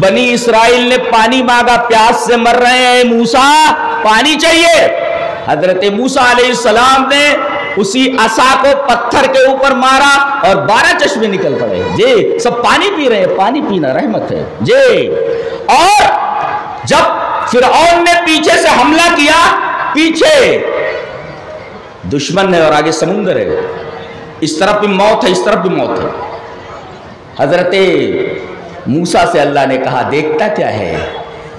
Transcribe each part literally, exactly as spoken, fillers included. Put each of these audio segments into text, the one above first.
बनी इसराइल ने पानी मांगा, प्यास से मर रहे हैं, मूसा पानी चाहिए। हजरत मूसा अलैहिस्सलाम ने उसी असा को पत्थर के ऊपर मारा और बारह चश्मे निकल पड़े। जे सब पानी पी रहे हैं, पानी पीना रहमत है जे। और जब फिरऔन ने पीछे से हमला किया, पीछे दुश्मन है और आगे समुंदर है, इस तरफ भी मौत है, इस तरफ भी मौत है। हजरत मूसा से अल्लाह ने कहा देखता क्या है,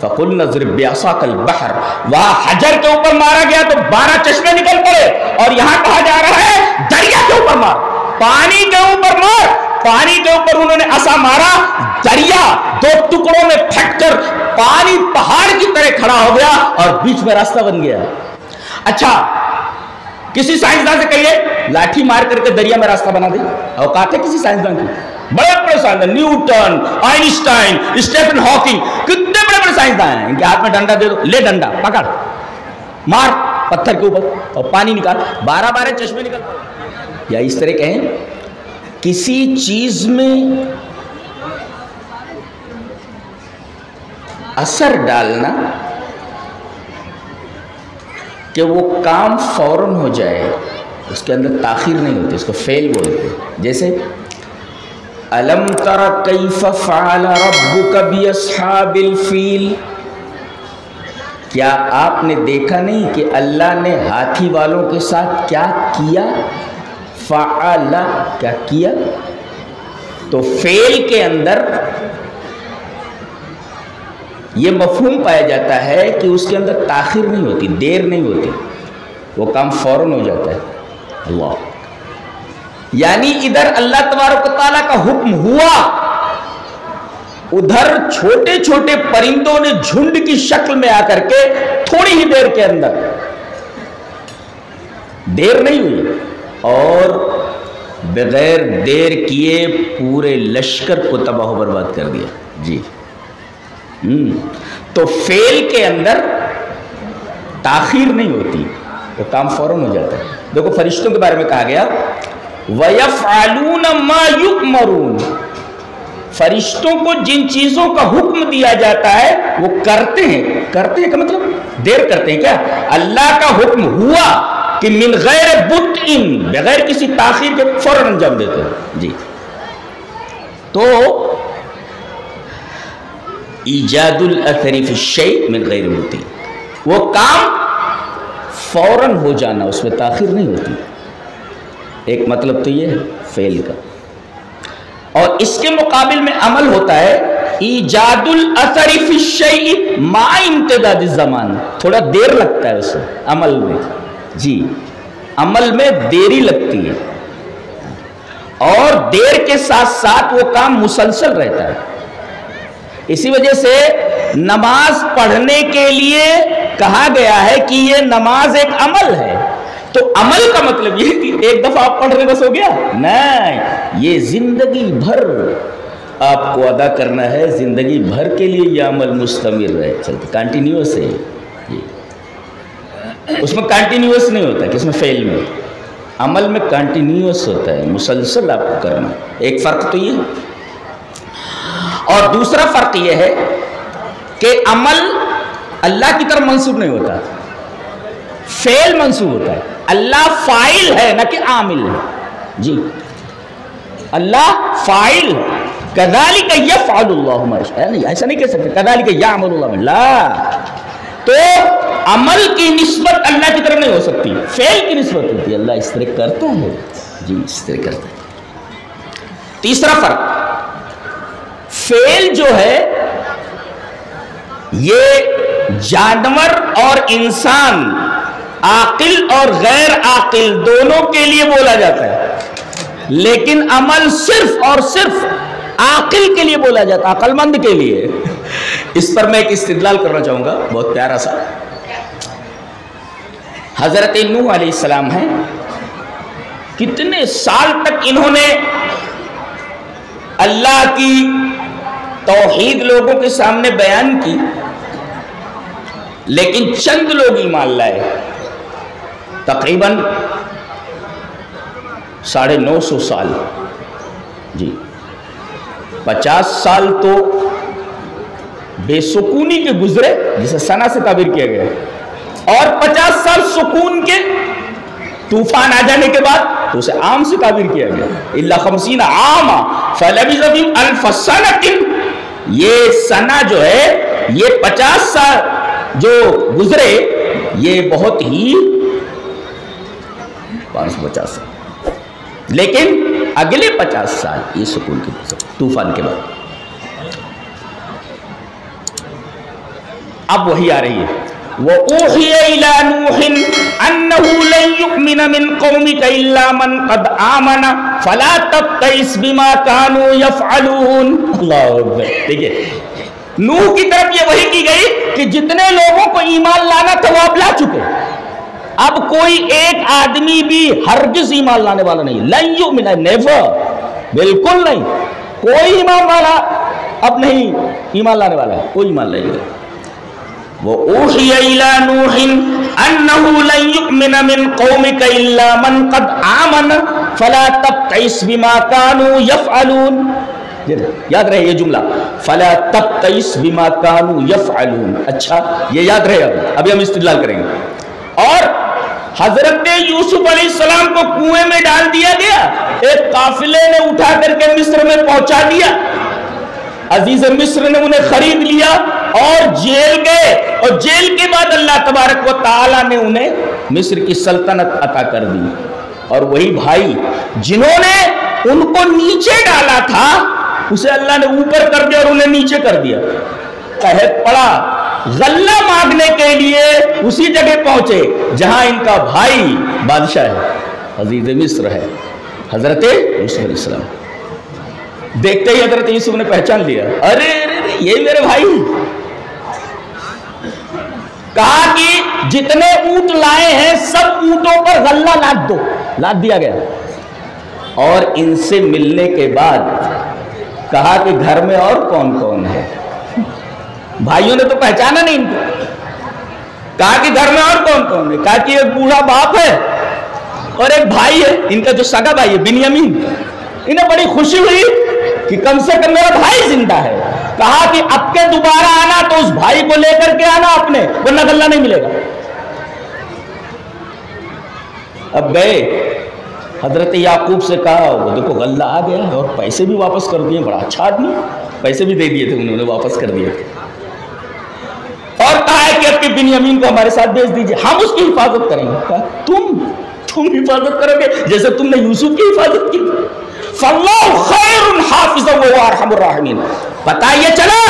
फकुल नजर ब्यासा कल बहर, वहां हजर के ऊपर मारा गया तो बारह चश्मे निकल पड़े, और यहां कहा जा रहा है दरिया के ऊपर मार, पानी के ऊपर मार। पानी के ऊपर उन्होंने असा मारा, दरिया दो टुकड़ों में फटकर पानी पहाड़ की तरह खड़ा हो गया और बीच में रास्ता बन गया। अच्छा, किसी साइंसदान से कहिए लाठी मार करके दरिया में रास्ता बना दे, औकात है किसी साइंसदान की। बड़े बड़े साइंसदान, न्यूटन, आइंस्टाइन, स्टीफन हॉकिंग, कितने बड़े बड़े साइंसदान हैं, इनके हाथ में डंडा दे दो, ले डंडा पकड़ मार पत्थर के ऊपर और पानी निकाल, बारह बारह चश्मे निकल। या इस तरह कहें किसी चीज में असर डालना कि वो काम फौरन हो जाए, उसके अंदर ताखीर नहीं होती, उसको फेल बोलते हैं। जैसे अलम तर कैफ फअल रब्बुक बि अस्हाबिल फील, क्या आपने देखा नहीं कि अल्लाह ने हाथी वालों के साथ क्या किया। फअल क्या किया, तो फेल के अंदर ये मफहूम पाया जाता है कि उसके अंदर ताखिर नहीं होती, देर नहीं होती, वो काम फौरन हो जाता है। अल्लाह यानी इधर अल्लाह तबारक व तआला का हुक्म हुआ, उधर छोटे छोटे परिंदों ने झुंड की शक्ल में आकर के थोड़ी ही देर के अंदर, देर नहीं हुई, और बगैर देर किए पूरे लश्कर को तबाह बर्बाद कर दिया जी। तो फेल के अंदर ताखीर नहीं होती, वो तो काम फौरन हो जाता है। देखो फरिश्तों के बारे में कहा गया वयफअलून मा युमरून, फरिश्तों को जिन चीजों का हुक्म दिया जाता है वो करते हैं। करते हैं का मतलब देर करते हैं क्या, अल्लाह का हुक्म हुआ कि मिन गैर बुतइन, बगैर किसी ताखीर के फौरन अंजाम देते हैं जी। तो ईजादुल अथरी फी शैइ मिन गैर बुती, वो काम फौरन हो जाना, उसमें ताखिर नहीं होती। एक मतलब तो ये है फेल का, और इसके मुकाबले में अमल होता है ईजादुल अथरी फी शैइ मा इम्तिदाद ज़मान, थोड़ा देर लगता है उसे अमल में जी, अमल में देरी लगती है, और देर के साथ साथ वो काम मुसलसल रहता है। इसी वजह से नमाज पढ़ने के लिए कहा गया है कि यह नमाज एक अमल है। तो अमल का मतलब यह कि एक दफा आप पढ़ रहे बस हो गया नहीं, ये जिंदगी भर आपको अदा करना है, जिंदगी भर के लिए यह अमल मुस्तमिर रहे, चलते कंटिन्यूस है ये। उसमें कंटिन्यूस नहीं होता कि इसमें फेल में, अमल में कंटिन्यूस होता है, मुसलसल आपको करना। एक फ़र्क तो ये, और दूसरा फर्क यह है कि अमल अल्लाह की तरफ मंसूब नहीं होता, फेल मंसूब होता है। अल्लाह फाइल है ना कि आमिल है जी, अल्लाह फाइल। कदालिका यफ़अलुल्लाहु मा यशा, ऐसा नहीं कह सकते कदालिका यअमलुल्लाहु ला, तो अमल की निस्बत अल्लाह की तरफ नहीं हो सकती, फेल की निस्बत होती है, अल्लाह इस तरह करता है जी, इस तरह करता है। तीसरा फर्क, फेल जो है ये जानवर और इंसान, आकिल और गैर आकिल दोनों के लिए बोला जाता है, लेकिन अमल सिर्फ और सिर्फ आकिल के लिए बोला जाता है, अकलमंद के लिए। इस पर मैं एक इस्तिदलाल करना चाहूंगा बहुत प्यारा सा। हजरत नूह अलैहिस्सलाम हैं, कितने साल तक इन्होंने अल्लाह की तौहीद लोगों के सामने बयान की, लेकिन चंद लोग ईमान लाए। तकरीबन साढ़े नौ सौ साल जी, पचास साल तो बेसुकूनी के गुजरे जिसे सना से ताबीर किया गया है, और पचास साल सुकून के तूफान आ जाने के बाद तो उसे आम से ताबीर किया गया है। इल्ला खमसीन आमा फलबिज़ फ़ीहिम अल्फ़ सनह, ये सना जो है ये पचास साल जो गुजरे ये बहुत ही पाँच सौ पचास साल, लेकिन अगले पचास साल ये सुकून के तूफान के बाद। अब वही आ रही है, वउहिया इला नूहिन अन्नहु लन युमिन मिन कौमिका इल्ला मन कद आमना फला तबतइस बिमा कानू यफअलून। अल्लाह अकबर। ठीक है, नूह की तरफ ये वही की गई कि जितने लोगों को ईमान लाना था वो अब ला चुके, अब कोई एक आदमी भी हरगिज ईमान लाने वाला नहीं। लन युमिन, नेवर, बिल्कुल नहीं, कोई ईमान वाला अब नहीं ईमान लाने वाला है, कोई ईमान नहीं है। वो उहिया इला नूहिन अन्नहु लन युमिन मिन कौमिका इल्ला मन कद आमन फला तबतइस बिमा कानू यफअलून। याद रहे ये जुमला, फला तबतइस बिमा कानू यफअलून। अच्छा ये याद रहे, अब अभी हम इस्तिदलाल करेंगे। और हजरत यूसुफ अलैहिस्सलाम को कुएं में डाल दिया गया, एक काफिले ने उठा करके मिस्र में पहुंचा दिया, अजीज मिस्र ने उन्हें खरीद लिया और जेल गए, और जेल के बाद अल्लाह तबारक व तआला ने उन्हें मिस्र की सल्तनत अता कर दी। और वही भाई जिन्होंने उनको नीचे डाला था उसे अल्लाह ने ऊपर कर दिया और उन्हें नीचे कर दिया। कहत पड़ा, गल्ला मांगने के लिए उसी जगह पहुंचे जहां इनका भाई बादशाह है, अजीज मिस्र है, हजरत यूसुफ अलैहिस्सलाम। देखते ही हजरत यूसुफ ने पहचान लिया, अरे अरे ये मेरे भाई। कहा कि जितने ऊंट लाए हैं सब ऊंटों पर गल्ला लाद दो, लाद दिया गया। और इनसे मिलने के बाद कहा कि घर में और कौन कौन है, भाइयों ने तो पहचाना नहीं इनको। कहा कि घर में और कौन कौन है, कहा कि एक बूढ़ा बाप है और एक भाई है, इनका जो सगा भाई है बिन्यामीन। इन्हें बड़ी खुशी हुई कि कम से कम मेरा भाई जिंदा है। कहा कि अब के दोबारा आना तो उस भाई को लेकर के आना अपने, वरना गल्ला नहीं मिलेगा। अब गए, हजरत याकूब से कहा, वो देखो गल्ला आ गया है और पैसे भी वापस कर दिए, बड़ा अच्छा आदमी, पैसे भी दे दिए थे उन्होंने, वापस कर दिए थे। और कहा है कि अब के बिन्यामीन को हमारे साथ भेज दीजिए, हम उसकी हिफाजत करेंगे। तुम तुम हिफाजत करोगे जैसे तुमने यूसुफ की हिफाजत की। पता ये चला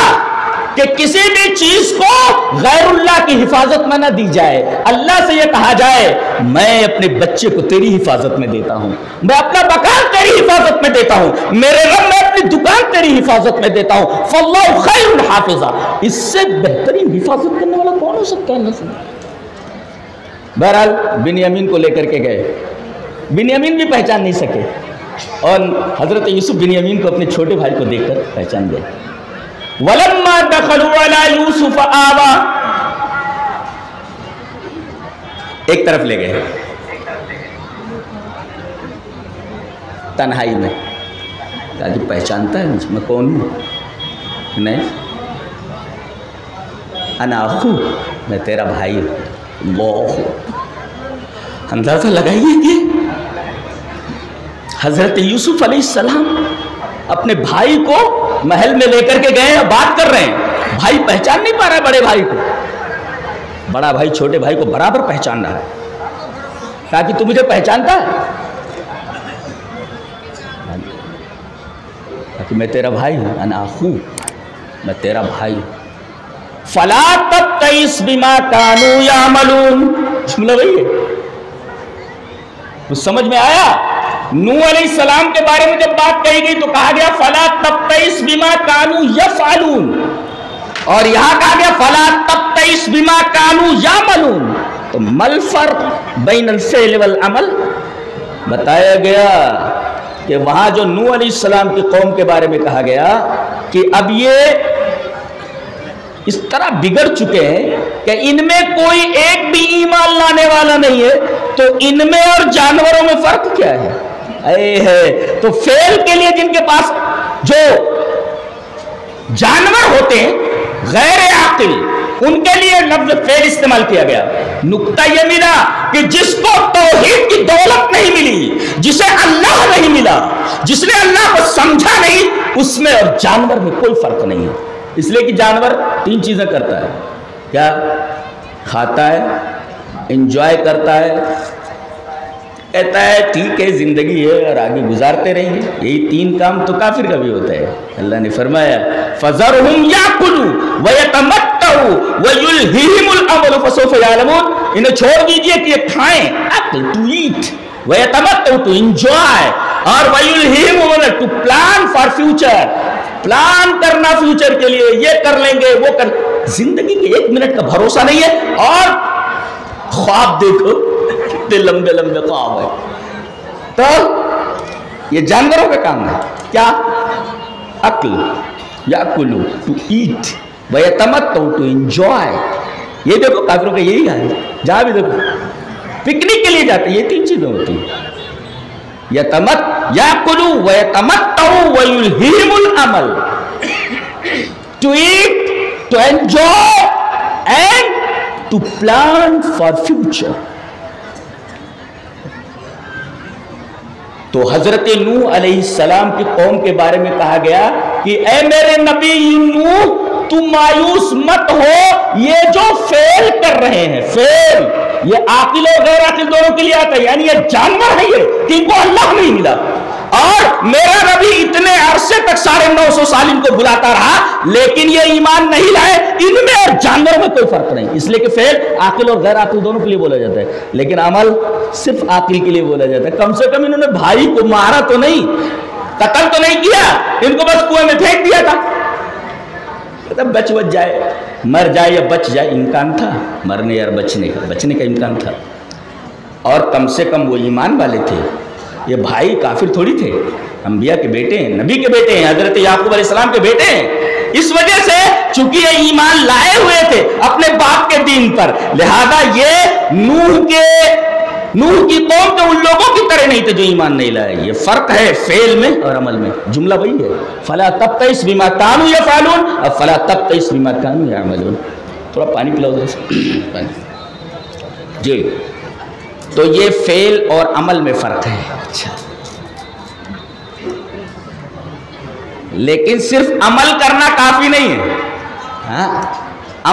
कि किसी भी चीज को गैरुल्लाह की हिफाजत में ना दी जाए, अल्लाह से यह कहा जाए मैं अपने बच्चे को तेरी हिफाजत में देता हूं, मैं अपना मकान तेरी हिफाजत में देता हूं, मेरे रब मैं अपनी दुकान तेरी हिफाजत में देता हूं। फल्लाहु खैरुल हाफिज़ा, इससे बेहतरीन हिफाजत करने वाला कौन हो सकता है। बहरहाल बिन्यामीन को लेकर के गए, बिन्यामीन भी पहचान नहीं सके, और हजरत यूसुफ बिन्यामीन को अपने छोटे भाई को देखकर पहचान गए। वलम्मा दखलू अला यूसुफ आवा, एक तरफ ले गए तन्हाई में, ताकि पहचानता है मुझ में कौन हूँ, नहीं अनाहू, मैं तेरा भाई हूँ। वाह, अंदाजा लगाइए कि हजरत यूसुफ अलैहिस्सलाम अपने भाई को महल में लेकर के गए हैं, बात कर रहे हैं, भाई पहचान नहीं पा रहा है बड़े भाई को, बड़ा भाई छोटे भाई को बराबर पहचान रहा है, ताकि तू मुझे पहचानता है, ताकि मैं तेरा भाई हूँ, अनाखू, मैं तेरा भाई हूँ। फला तबतइस बिमा कानू यामलून, मतलब वही है। कुछ समझ में आया? नूह अलैहिस्सलाम के बारे में जब बात कही गई तो कहा गया फला तबतइस बिमा कानू यफअलून, और यहां कहा गया फला तबतइस बिमा कानू यामलून। तो मल फर्क बैनल फ़िअल वल अमल बताया गया कि वहां जो नूह अलैहिस्सलाम की कौम के बारे में कहा गया कि अब ये इस तरह बिगड़ चुके हैं कि इनमें कोई एक भी ईमान लाने वाला नहीं है, तो इनमें और जानवरों में फर्क क्या है? अरे है तो फेल के लिए जिनके पास जो जानवर होते हैं गैर आकिल, उनके लिए लफ्ज फेल इस्तेमाल किया गया। नुक्ता यह मिला कि जिसको तौहीद की दौलत नहीं मिली, जिसे अल्लाह नहीं मिला, जिसने अल्लाह को समझा नहीं, उसमें और जानवर में कोई फर्क नहीं है। इसलिए कि जानवर तीन चीजें करता है, क्या खाता है, एंजॉय करता है, कहता है ठीक है जिंदगी है और आगे गुजारते रहेंगे। यही तीन काम तो काफिर का भी होता है। अल्लाह ने फरमाया फज़रहुम याकुलू व यतमत्तऊ व युल्हिहिमुल अमल फसौफ यालमून, इन्हें छोड़ दीजिए कि ये खाएं एक्ल टू ईट, व यतमत्तऊ टू एंजॉय, और व युल्हिहिमुल to plan for future, plan करना फ्यूचर के लिए, ये कर लेंगे वो कर, जिंदगी के एक मिनट का भरोसा नहीं है। और ख्वाब देखो, इतने लंबे लंबे ख्वाब है। तो ये जानवरों का काम है क्या, अक्ल या कुलू टू ईट व यतमत्तऊ टू एंजॉय। ये देखो काफिरों का यही हाल है, जहाँ भी देखो पिकनिक के लिए जाते ये तीन चीजें होती है, यतमत याकुलू व यतमत्तऊ व युल्हिहिमुल अमल, to eat, to enjoy and to plan for future. तो हजरत नूह अलैहिस्सलाम की कौम के बारे में कहा गया कि ए मेरे नबी नूह तुम मायूस मत हो, ये जो फेल कर रहे हैं, फेल ये आकिल और गैर आकिल दोनों के लिए आता है, यानी ये जानवर है ये कि इनको अल्लाह नहीं मिला। और मेरा नबी इतने अरसे तक साढ़े नौ सौ साल इनको बुलाता रहा, लेकिन ये ईमान नहीं लाए। इनमें और जानवरों में कोई फर्क नहीं, इसलिए कि फेल आकिल और गैर आकिल दोनों के लिए बोला जाता है, लेकिन अमल सिर्फ आकिल के लिए बोला जाता है। कम से कम इन्होंने भाई को मारा तो नहीं, कत्ल तो नहीं किया, इनको बस कुएं में फेंक दिया था, तो बच बच जाए, मर जाए या बच जाए, इम्कान था मरने या बचने का, बचने का इम्कान था। और कम से कम वो ईमान वाले थे, ये भाई काफिर थोड़ी थे, अंबिया के बेटे हैं, नबी के बेटे हैं, हजरत याकूब अलैहिस्सलाम के बेटे हैं। इस वजह से चूंकि ये ईमान लाए हुए थे अपने बाप के दीन पर, लिहाजा ये नूह के नूह की कौम के उन लोगों की तरह नहीं थे जो ईमान नहीं लाए। ये फर्क है फेल में और अमल में, जुमला वही है। फला तब तईस बीमा कानू या फालून, अब फला तब तईस बीमा कानू या अमलून। थोड़ा पानी पिलाओ पानी जी। तो ये फेल और अमल में फर्क है। अच्छा, लेकिन सिर्फ अमल करना काफी नहीं है। हाँ,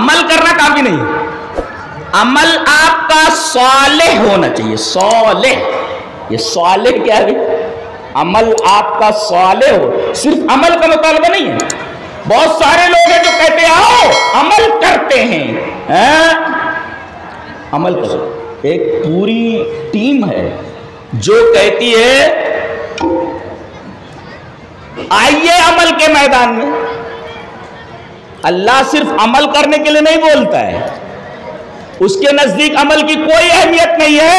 अमल करना काफी नहीं है, अमल आपका सालेह होना चाहिए। सालेह, ये सालेह क्या है, अमल आपका सालेह हो, सिर्फ अमल का मुतालबा नहीं है। बहुत सारे लोग हैं जो कहते हैं आओ अमल करते हैं, हाँ? अमल करो। एक पूरी टीम है जो कहती है आइए अमल के मैदान में। अल्लाह सिर्फ अमल करने के लिए नहीं बोलता है, उसके नजदीक अमल की कोई अहमियत नहीं है,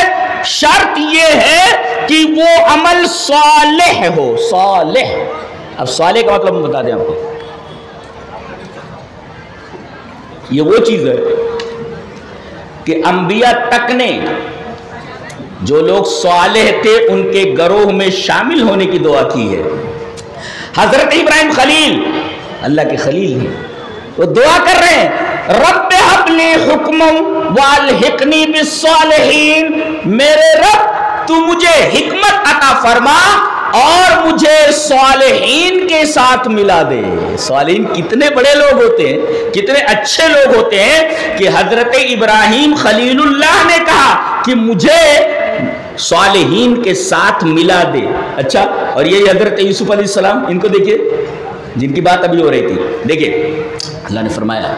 शर्त यह है कि वो अमल सालेह हो। सालेह, अब सालेह का मतलब बता दें आपको, ये वो चीज है कि अंबिया तक ने जो लोग सालेह थे उनके गरोह में शामिल होने की दुआ की है। हजरत इब्राहिम खलील अल्लाह के खलील हैं, वो दुआ कर रहे हैं रब हबली हुक्मम वालहिकनी बिस्सालिहीन, मेरे रब तू मुझे हिकमत अता फरमा और मुझे सालेहीन के साथ मिला दे। सालेहीन कितने बड़े लोग होते हैं, कितने अच्छे लोग होते हैं कि हजरत इब्राहिम खलीलुल्लाह ने कहा कि मुझे सालेहीन के साथ मिला दे। अच्छा, और ये हजरत यूसुफ अलैहिस्सलाम, इनको देखिए जिनकी बात अभी हो रही थी, देखिए अल्लाह ने फरमाया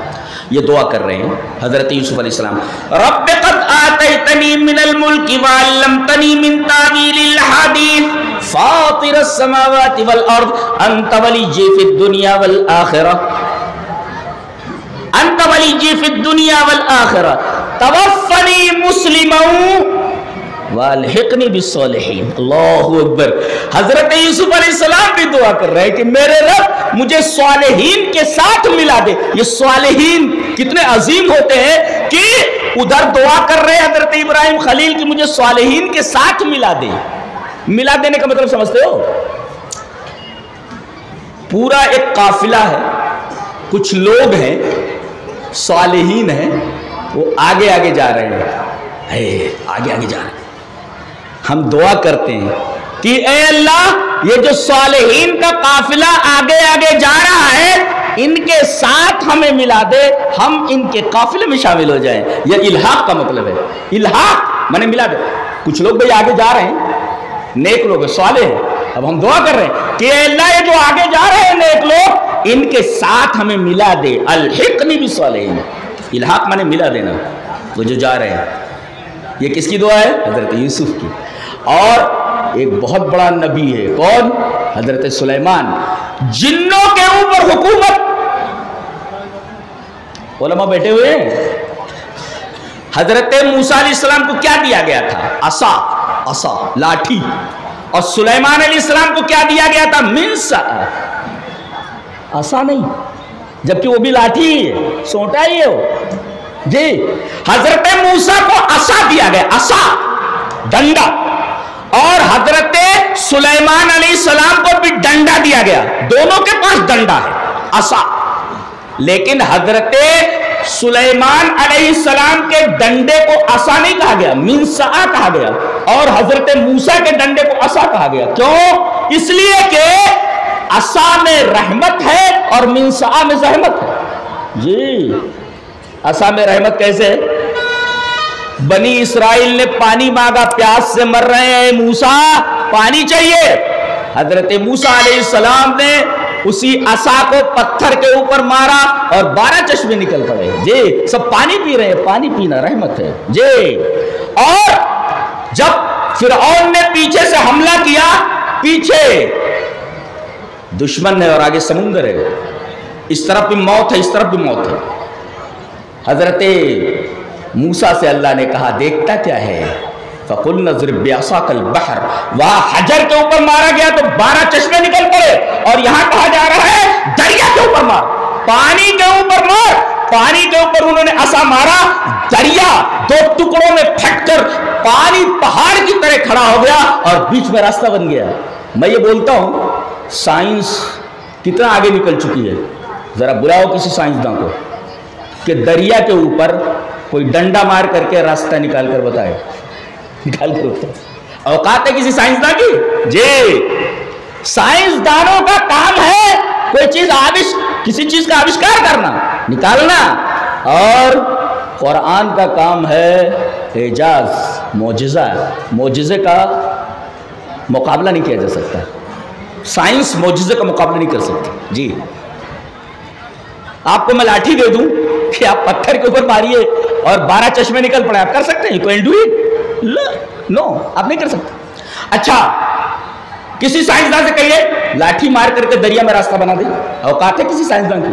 ये दुआ कर रहे हैं हजरत यूसुफ अलैहिस्सलाम, रब कद आतैतनी मिनल मुल्क व अल्लमतनी मिन तावीलिल हदीस फातिर अस्समावाति वल अर्द अंत वलीय्यी फिद दुनिया वल आखिरह अंत वलीय्यी फिद दुनिया वल आखिरह तवफ्फनी मुस्लिमन वालहिकनी बिस्सालिहीन। अल्लाहू अकबर। हजरत यूसुफ अलैहिस्सलाम भी दुआ कर रहे हैं कि मेरे रब मुझे सालेहीन के साथ मिला दे। ये सालेहीन कितने अजीम होते हैं कि उधर दुआ कर रहे हैं हजरत इब्राहिम खलील कि मुझे सालेहीन के साथ मिला दे। मिला देने का मतलब समझते हो, पूरा एक काफिला है, कुछ लोग हैं सालिहीन हैं वो आगे आगे जा रहे हैं, है आगे आगे जा रहे हैं। हम दुआ करते हैं कि ए अल्लाह ये जो सालिहीन का काफिला आगे आगे जा रहा है इनके साथ हमें मिला दे, हम इनके काफिले में शामिल हो जाएं। ये इल्हाक का मतलब है, इल्हाक माने मिला दे। कुछ लोग भाई आगे जा रहे हैं, नेक लोग साले हैं, अब हम दुआ कर रहे हैं कि ए अल्लाह ये जो आगे जा रहे हैं नेक लोग इनके साथ हमें मिला दे। अलहिकनी बिस्सालेहीन, इल्हाक माने मिला देना, वो जो जा रहे हैं। ये किसकी दुआ है? हजरत यूसुफ की। और एक बहुत बड़ा नबी है, कौन? हजरत सुलेमान। जिन्नों के ऊपर हुकूमत, उलमा बैठे हुए हैं। हजरत मूसा अलैहिस्सलाम को क्या दिया गया था? असा, असा लाठी। और सुलेमान अलैहिस्सलाम को क्या दिया गया था? मिन्सा, असा नहीं, जबकि वो भी लाठी है, सोटा ही है वो जी। हजरत मूसा को असा दिया गया, असा डंडा, और हजरत सुलेमान अलैहिस्सलाम को भी डंडा दिया गया। दोनों के पास डंडा है, असा। लेकिन हजरत सुलेमान अलैहिस्सलाम के डंडे को असा नहीं कहा गया, मिन्सा कहा गया, और हजरत मूसा के डंडे को असा कहा गया। क्यों? इसलिए कि असा में रहमत है और मिन्सा में जहमत है जी। असा में रहमत कैसे है? बनी इसराइल ने पानी मांगा, प्यास से मर रहे हैं, मूसा पानी चाहिए। हजरत मूसा अलैहिस्सलाम ने उसी असा को पत्थर के ऊपर मारा और बारह चश्मे निकल पड़े जी। सब पानी पी रहे हैं, पानी पीना रहमत है जी। और जब फिरऔन ने पीछे से हमला किया, पीछे दुश्मन है और आगे समुंदर है, इस तरफ भी मौत है, इस तरफ भी मौत है। हजरत मूसा से अल्लाह ने कहा, देखता क्या है? फकुल नजर ब्यासा कल बहर, वहां हजर के ऊपर मारा गया तो बारह चश्मे निकल पड़े, और यहां कहा जा रहा है दरिया के ऊपर मार, पानी के ऊपर मार। पानी के ऊपर उन्होंने असा मारा, दरिया दो टुकड़ों में फटकर पानी पहाड़ की तरह खड़ा हो गया और बीच में रास्ता बन गया। मैं ये बोलता हूं साइंस कितना आगे निकल चुकी है, जरा बुलाओ किसी साइंसदान को कि दरिया के ऊपर कोई डंडा मार करके रास्ता निकाल कर बताए, निकाल कर बताए। औकात है किसी साइंसदान की जी? साइंसदानों का काम है कोई चीज आविष् किसी चीज का आविष्कार करना, निकालना। और कुरान का काम है एजाज, मोजिजा। मोजिजे का मुकाबला नहीं किया जा सकता, साइंस मोजिजे का मुकाबला नहीं कर सकती जी। आपको मैं लाठी दे दूं कि आप पत्थर के ऊपर मारिए और बारह चश्मे निकल पड़े, आप कर सकते हैं? Can do it? नो, आप नहीं कर सकते। अच्छा, किसी साइंसदान से कहिए लाठी मार करके दरिया में रास्ता बना दे, औकात है किसी साइंसदान की?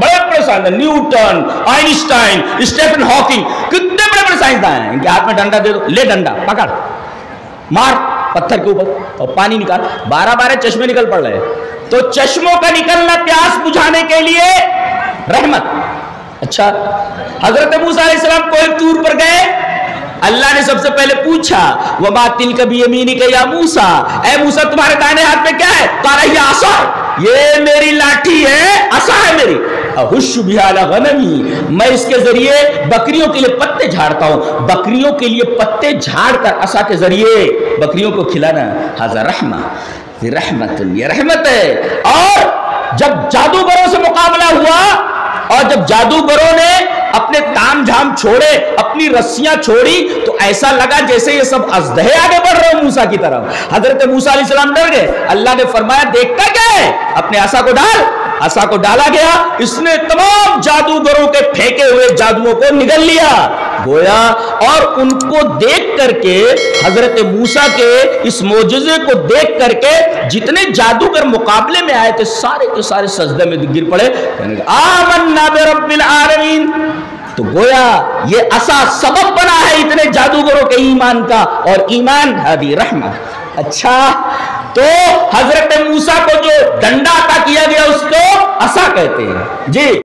बड़े बड़े साइंसदान, न्यूटन, आइंस्टाइन, स्टीफन हॉकिंग, कितने बड़े बड़े साइंसदान हैं, इनके हाथ में डंडा दे दो, ले डंडा पकड़ मार पत्थर के ऊपर और पानी निकाल, बारह बारह चश्मे निकल पड़ रहे। तो चश्मों का निकलना प्यास बुझाने के लिए रहमत। अच्छा, हजरत मूसा अलैहिस्सलाम कोहिब तूर पर गए, अल्लाह ने सबसे पहले पूछा वमा तिलका बियमीनिका या मूसा, ए मूसा तुम्हारे दाहिने हाथ में क्या है? कहा यह असा, ये मेरी लाठी है, असा है मेरी। अहुश्शु बिहा अला गनमी, मैं इसके जरिए बकरियों के लिए पत्ते झाड़ता हूं, बकरियों के लिए पत्ते झाड़कर असा के जरिए बकरियों को खिलाना। हाजा रहमा, रहमत, ये रहमत है। और जब जादूगरों से मुकाबला हुआ, और जब जादूगरों ने अपने ताम झाम छोड़े, अपनी रस्सियां छोड़ी, तो ऐसा लगा जैसे ये सब अजदहे आगे बढ़ रहे हो मूसा की तरफ। हजरत मूसा अलैहिस्सलाम डर गए। अल्लाह ने फरमाया, देखता क्या है? अपने आशा को डाल। आशा को डाला गया, इसने तमाम जादूगरों के फेंके हुए जादुओं को निगल लिया गोया, और उनको देख करके हजरत मूसा के इस मोजिजे को देख करके जितने जादूगर मुकाबले में आए थे सारे के सारे सजदे में गिर पड़े। आमन्ना बिरब्बिल आलमीन, तो गोया ये असा सबब बना है इतने जादूगरों के ईमान का, और ईमान हदी रहमत। अच्छा, तो हजरत मूसा को जो डंडा अता किया गया उसको असा कहते हैं जी।